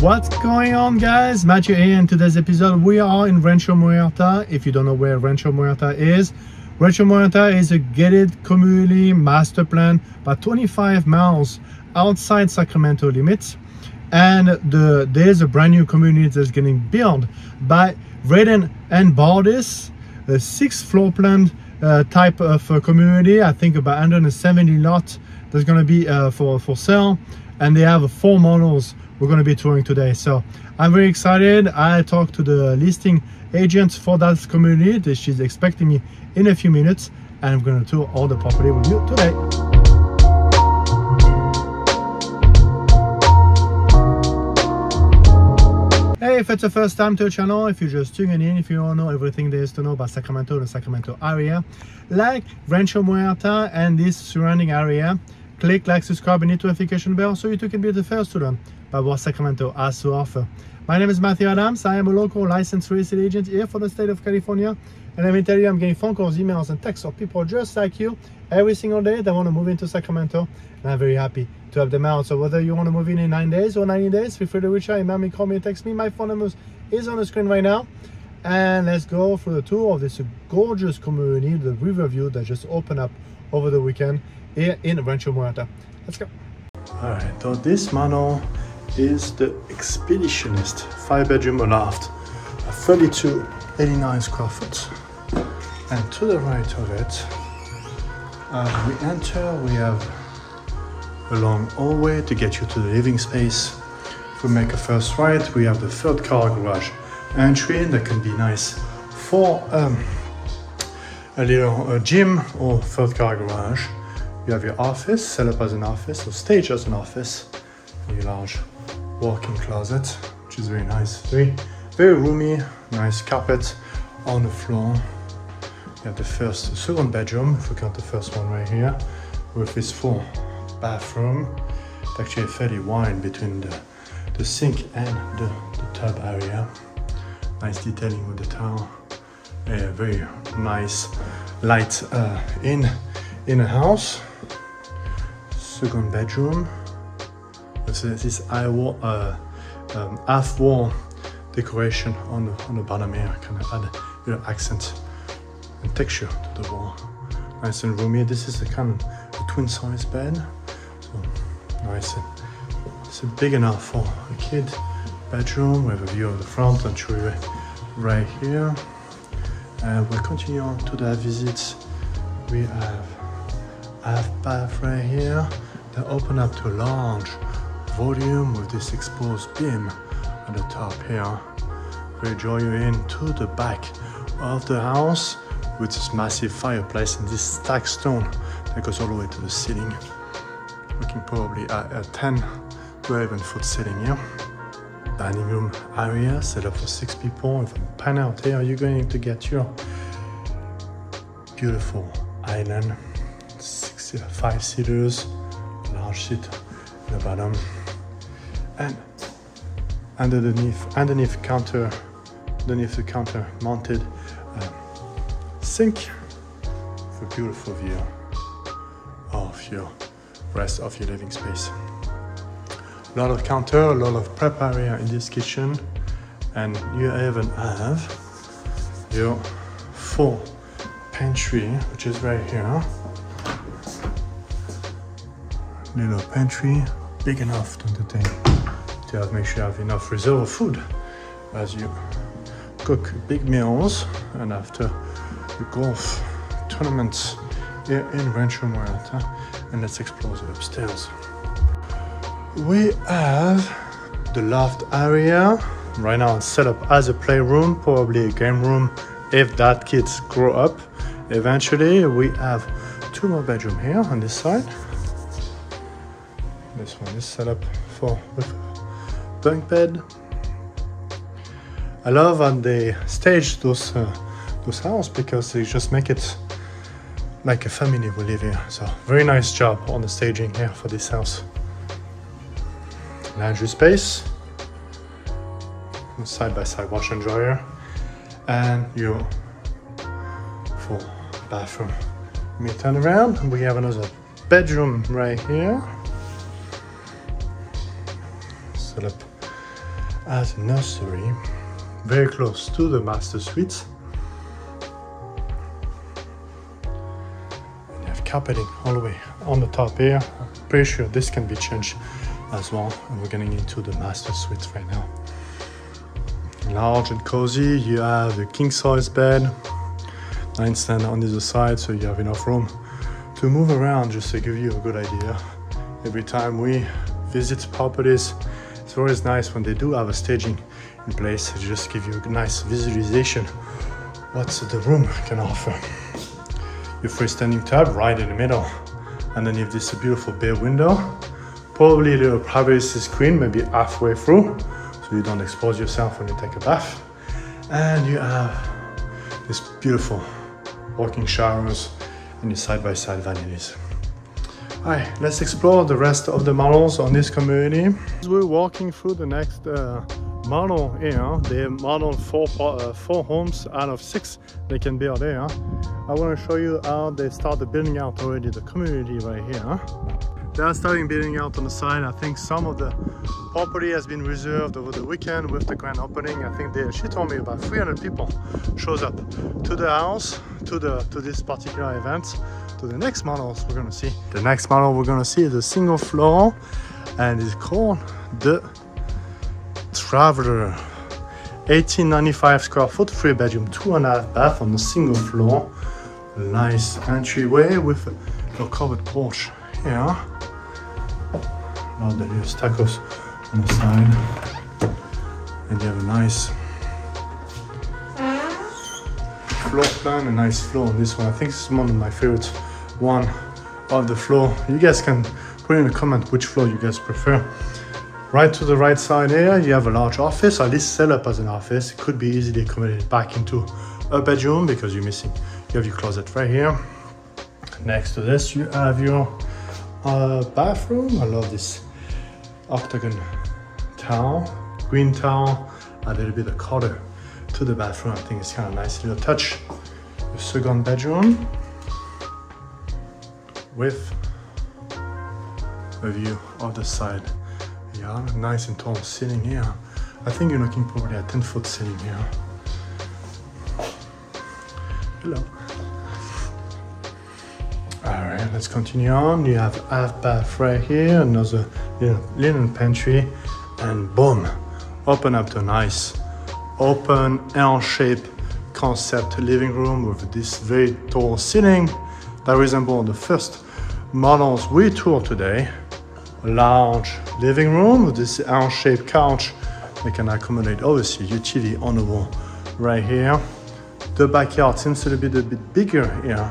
What's going on, guys? Matthew here. In today's episode we are in Rancho Murieta. If you don't know where Rancho Murieta is, Rancho Murieta is a gated community master plan about 25 miles outside Sacramento limits, and there's a brand new community that's getting built by Reynen and Bardis, a 6-floor plan type of community. I think about 170 lots that's going to be for sale, and they have 4 models we're going to be touring today. So I'm very excited. I talked to the listing agents for that community. She's expecting me in a few minutes, and I'm going to tour all the property with you today. Hey, if it's your first time to the channel, if you're just tuning in, if you don't know everything there is to know about Sacramento and the Sacramento area, like Rancho Murieta and this surrounding area, click like, subscribe, and hit the notification bell so you too can be the first to learn about what Sacramento has to offer. My name is Matthew Adams. I am a local licensed real estate agent here for the state of California. And let me tell you, I'm getting phone calls, emails, and texts of people just like you every single day that want to move into Sacramento. And I'm very happy to help them out. So whether you want to move in 9 days or 90 days, feel free to reach out, email me, call me, text me. My phone number is on the screen right now. And let's go through the tour of this gorgeous community, the Riverview, that just opened up over the weekend here in Rancho Murieta. Let's go. All right, so this model is the Expeditionist 5-bedroom loft, 3,289 square foot. And to the right of it, we enter, we have a long hallway to get you to the living space. If we make a first right, we have the 3rd car garage entry that can be nice for a little gym or 3rd car garage. You have your office, set up as an office or staged as an office. Your large walk-in closet, which is very nice, very roomy, nice carpet on the floor. You have the 2nd bedroom, if we count the 1st one right here, with its full bathroom. It's actually fairly wide between the sink and the tub area. Nice detailing with the towel. Yeah, very nice light in the house. 2nd bedroom. So this half wall decoration on the bottom here kind of add a bit of accent and texture to the wall. Nice and roomy. This is a kind of a twin-size bed, so nice. And it's big enough for a kid bedroom. We have a view of the front entryway right here, and we'll continue on to the visits. We have half bath right here. They open up to a large volume with this exposed beam on the top here. We draw you into the back of the house with this massive fireplace and this stacked stone that goes all the way to the ceiling. Looking probably at a 10-12-foot ceiling here. Dining room area set up for 6 people. If you pan out here, you're going to get your beautiful island. 5 seaters, large seat the bottom, and underneath the counter mounted sink for a beautiful view of your rest of your living space. A lot of counter, a lot of prep area in this kitchen, and you even have your full pantry, which is right here. Little pantry, big enough to entertain, to have, make sure you have enough reserve of food as you cook big meals and after the golf tournaments here in Rancho Murieta. And let's explore the upstairs. We have the loft area. Right now it's set up as a playroom, probably a game room if that kids grow up eventually. We have 2 more bedrooms here on this side. This one is set up for a bunk bed. I love how they stage those houses because they just make it like a family will live here. So very nice job on the staging here for this house. Laundry space, side by side wash and dryer, and your full bathroom. Let me turn around. We have another bedroom right here. Up as a nursery, very close to the master suite. And you have carpeting all the way on the top here. I'm pretty sure this can be changed as well. And we're getting into the master suite right now. Large and cozy. You have the king-size bed, nightstand on the other side, so you have enough room to move around. Just to give you a good idea, every time we visit properties, it's always nice when they do have a staging in place. It just gives you a nice visualization what the room can offer. Your freestanding tub right in the middle, underneath this beautiful bay window, probably a little privacy screen maybe halfway through, so you don't expose yourself when you take a bath. And you have this beautiful walking showers and your side-by-side vanities. All right, let's explore the rest of the models on this community. As we're walking through the next model here, they model four homes out of 6 they can build here. I want to show you how they started building out already the community right here. They are starting building out on the side. I think some of the property has been reserved over the weekend with the grand opening. I think she told me about 300 people shows up to the house, to this particular event. To the next models we're gonna see. The next model we're gonna see is a single floor, and it's called the Traveler. 1895 square foot, 3 bedroom, 2.5 bath on the single floor. Nice entryway with a covered porch here. Now the little stuccos on the side, and you have a nice floor plan, a nice floor on this one. I think this is one of my favorite one of the floor. You guys can put in a comment which floor you guys prefer. Right to the right side here, you have a large office, or at least set up as an office. It could be easily accommodated back into a bedroom because you're missing. You have your closet right here. Next to this, you have your bathroom. I love this octagon towel, green towel, a little bit of color to the bathroom. I think it's kind of nice little touch. The second bedroom with a view of the side. Yeah, nice and tall ceiling here. I think you're looking probably at 10-foot ceiling here. Hello. Alright, let's continue on. You have half bath right here, another linen pantry, and boom! Open up to a nice open L-shaped concept living room with this very tall ceiling that resembles the first models we toured today. A large living room with this L-shaped couch that can accommodate obviously your TV on the wall right here. The backyard seems to be a bit bigger here.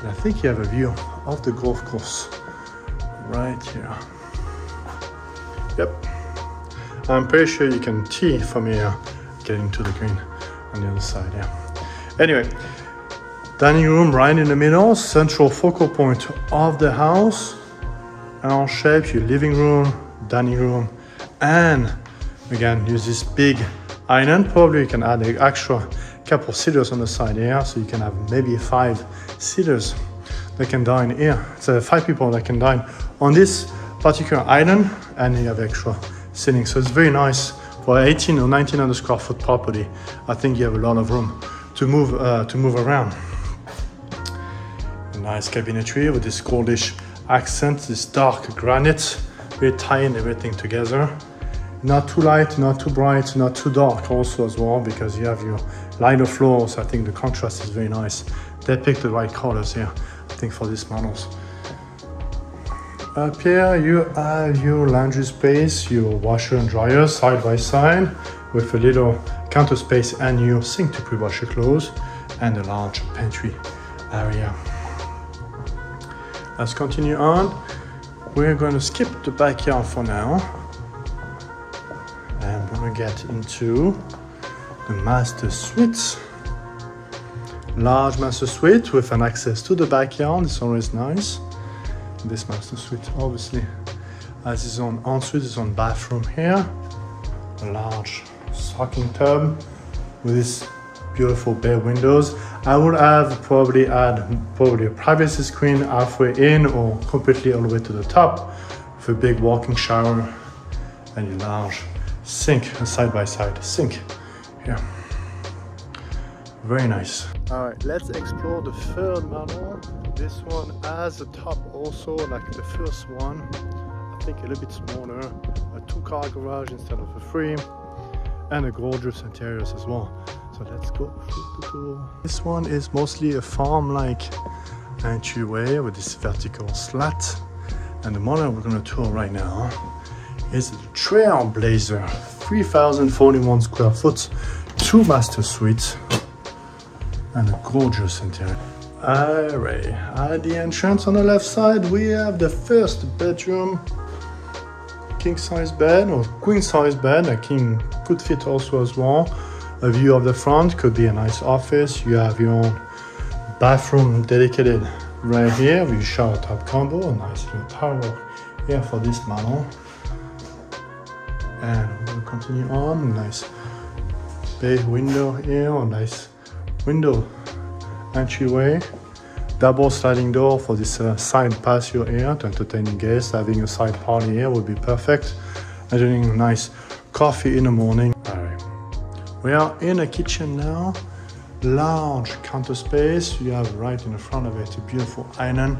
And I think you have a view of the golf course right here. Yep. I'm pretty sure you can tee from here, getting to the green on the other side here. Anyway, dining room right in the middle, central focal point of the house. L shape, your living room, dining room, and again, use this big island. Probably you can add an extra couple seaters on the side here, so you can have maybe 5 seaters that can dine here. So 5 people that can dine on this particular island, and you have extra seating. So it's very nice for 18 or 1900 square foot property. I think you have a lot of room to move around. Nice cabinetry with this Scottish accent, this dark granite, really tying everything together. Not too light, not too bright, not too dark also as well, because you have your lighter floors. I think the contrast is very nice. They picked the right colors here, I think, for these models. Up here you have your laundry space, your washer and dryer side by side with a little counter space and your sink to pre-wash your clothes, and a large pantry area. Let's continue on. We're going to skip the backyard for now. I'm gonna get into the master suite. Large master suite with an access to the backyard. It's always nice. This master suite obviously has its own ensuite, its own bathroom here. A large soaking tub with this beautiful bay windows. I would have probably add a privacy screen halfway in or completely all the way to the top, with a big walking shower and a large sink side by side, sink. Yeah, very nice. All right, let's explore the third manor. This one has a top also like the first one. I think a little bit smaller, a two-car garage instead of a three, and a gorgeous interiors as well. So let's go through the door. This one is mostly a farm-like entryway with this vertical slat. And the model we're going to tour right now is the Trailblazer, 3,041 square foot, two master suites, and a gorgeous interior. Alright, at the entrance on the left side, we have the first bedroom, king-size bed or queen-size bed. A king could fit also as well. A view of the front could be a nice office. You have your own bathroom dedicated right here with shower top combo, a nice little towel here for this manor. And we'll continue on, nice bay window here, or nice window entryway. Double sliding door for this side patio here to entertaining guests. Having a side party here would be perfect. And doing a nice coffee in the morning. We are in a kitchen now, large counter space. You have right in the front of it a beautiful island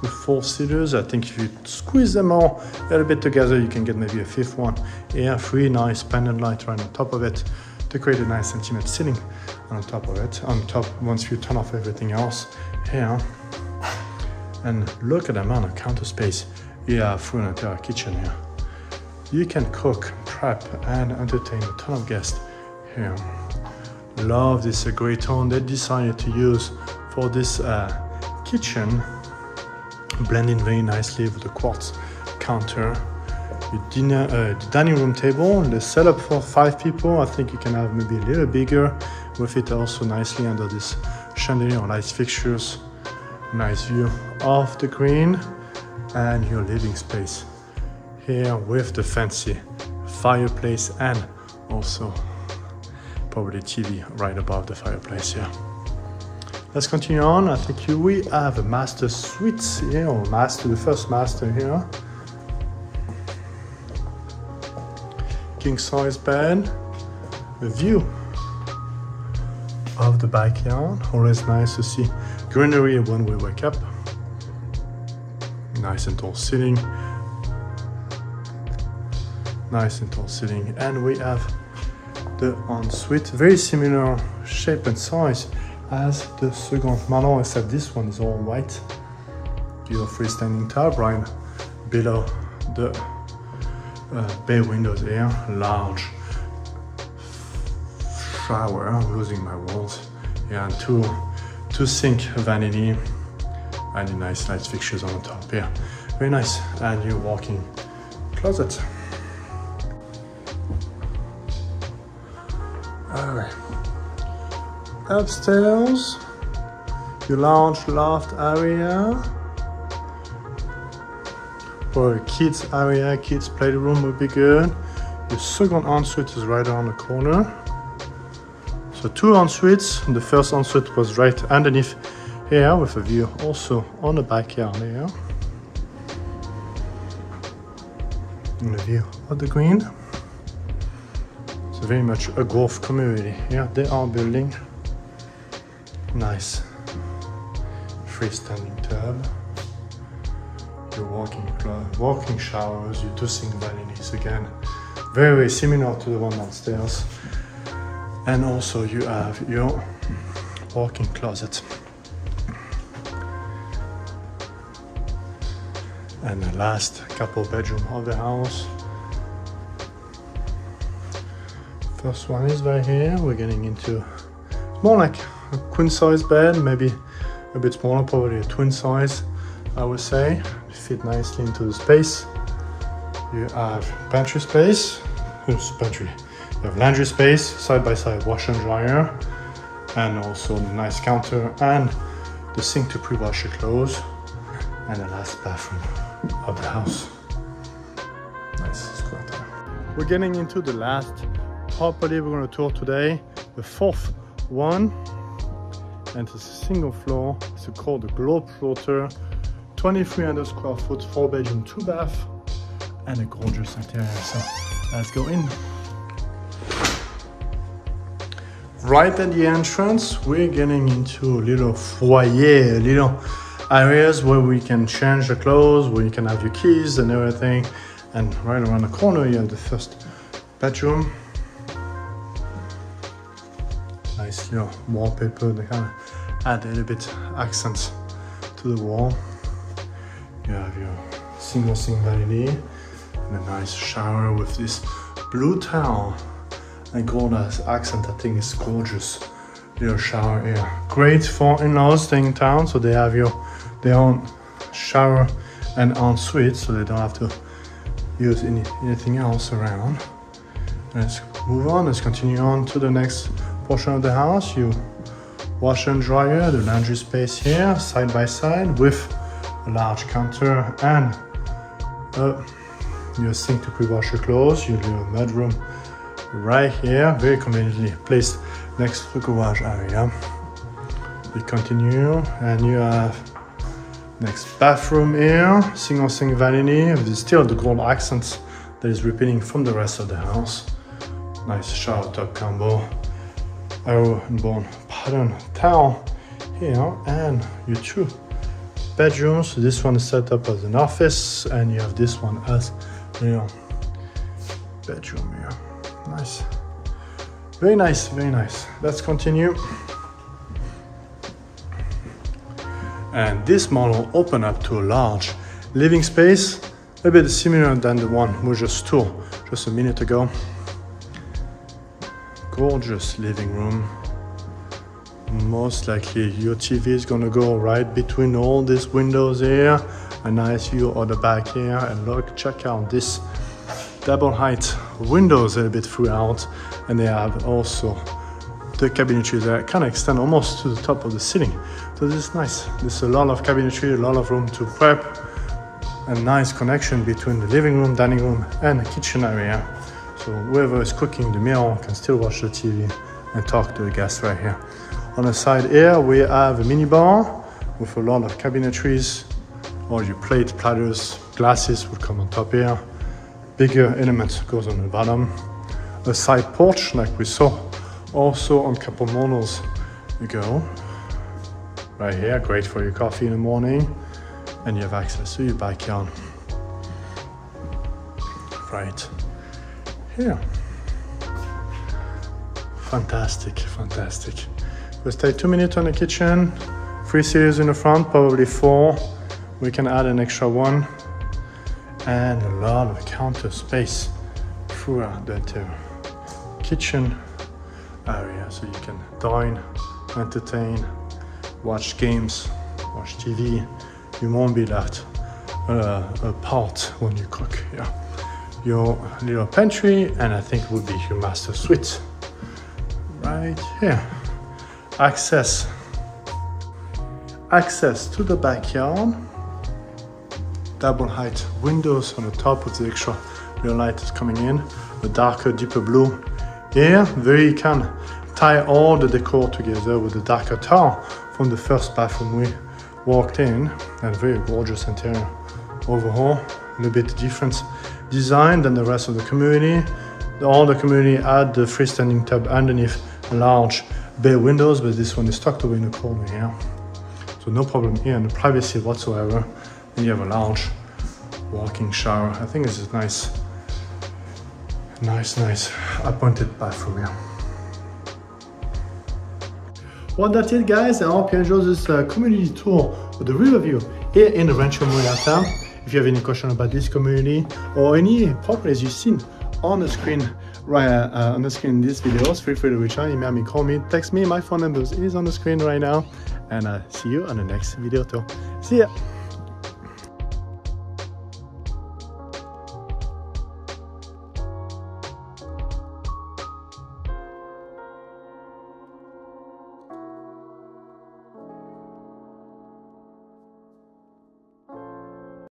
with four seaters. I think if you squeeze them all a little bit together, you can get maybe a fifth one. Here, three nice pendant lights right on top of it to create a nice intimate sitting on top of it. On top, once you turn off everything else here. And look at the amount of counter space you have through an entire kitchen here. You can cook, prep, and entertain a ton of guests. Here. Love this grey tone they decided to use for this kitchen, blending very nicely with the quartz counter. The dining room table, the setup for 5 people. I think you can have maybe a little bigger with it also nicely under this chandelier or nice fixtures. Nice view of the green and your living space here with the fancy fireplace and also probably TV right above the fireplace here. Let's continue on. I think we have a master suite here, or master, the first master here. King size bed. The view of the backyard. Always nice to see greenery when we wake up. Nice and tall sitting. Nice and tall sitting. And we have the ensuite, very similar shape and size as the second manor, except this one is all white. You have freestanding tub right below the bay windows here, large shower. I'm losing my walls. Yeah, and two sink vanity and the nice light fixtures on the top here. Very nice. And your walk-in closet. Alright, upstairs, your lounge loft area, or a kids area, kids playroom would be good. Your second ensuite is right around the corner. So two ensuites, the first ensuite was right underneath here with a view also on the backyard there. And a view of the green. Very much a golf community. Yeah, they are building nice freestanding tub. Your walking showers, your two sink vanities again, very similar to the one downstairs. And also you have your walking closet and the last couple bedroom of the house. First one is right here. We're getting into more like a queen size bed, maybe a bit smaller, probably a twin size, I would say. Fit nicely into the space. You have pantry space, you have laundry space, side by side wash and dryer, and also the nice counter and the sink to pre-wash your clothes, and the last bathroom of the house. Nice square there. We're getting into the last property we're going to tour today, the fourth one, and it's a single floor. It's called the Globe Floater, 2,300 square foot, 4 bedroom, 2 bath, and a gorgeous interior. So let's go in. Right at the entrance, we're getting into a little foyer, little areas where we can change the clothes, where you can have your keys and everything. And right around the corner, you have the first bedroom. Nice little wallpaper. They kind of add a little bit accents to the wall. You have your single sink vanity and a nice shower with this blue towel. I call that accent. I think it's gorgeous. Little shower here. Great for in-laws staying in town, so they have their own shower and ensuite, so they don't have to use anything else around. Let's move on. Let's continue on to the next portion of the house. You wash and dryer, the laundry space here, side by side, with a large counter and your sink to pre-wash your clothes. Your little bedroom right here, very conveniently placed next to the garage area. We continue, and you have next bathroom here, single sink vanity with still the gold accents that is repeating from the rest of the house. Nice shower tub combo, arrow and bone pattern towel here, and your two bedrooms. This one is set up as an office, and you have this one as your bedroom here. Nice, very nice, very nice. Let's continue. And this model opened up to a large living space, a bit similar than the one we just toured just a minute ago. Gorgeous living room. Most likely your TV is gonna go right between all these windows here. A nice view of the back here, and look, check out this double height windows a bit throughout, and they have also the cabinetry that kind of extend almost to the top of the ceiling. So this is nice. There's a lot of cabinetry, a lot of room to prep, a nice connection between the living room, dining room, and the kitchen area. So whoever is cooking the meal can still watch the TV and talk to the guests right here. On the side here, we have a minibar with a lot of cabinetries. All your plate, platters, glasses would come on top here. Bigger element goes on the bottom. A side porch like we saw also on couple models ago. Right here, great for your coffee in the morning, and you have access to your backyard right here. Fantastic, fantastic. We'll stay 2 minutes on the kitchen. 3 series in the front, probably 4. We can add an extra one. And a lot of counter space throughout that kitchen area, so you can dine, entertain, watch games, watch TV. You won't be left apart when you cook. Yeah, your little pantry, and I think would be your master suite right here. Access to the backyard. Double height windows on the top with the extra little light that's coming in. A darker, deeper blue here. There you can tie all the decor together with the darker tile from the first bathroom we walked in. And very gorgeous interior overall. A little bit different design than the rest of the community. All the community had the freestanding tub underneath large bay windows, but this one is tucked away in the corner here. So no problem here, no privacy whatsoever. And you have a large walking shower. I think this is nice, nice, nice appointed bathroom here. Well, that's it, guys. I hope you enjoyed this community tour of the Riverview here in Rancho Murieta. If you have any question about this community or any properties you've seen on the screen in these videos, feel free to reach out, email me, call me, text me. My phone number is on the screen right now, and I'll see you on the next video tour. See ya.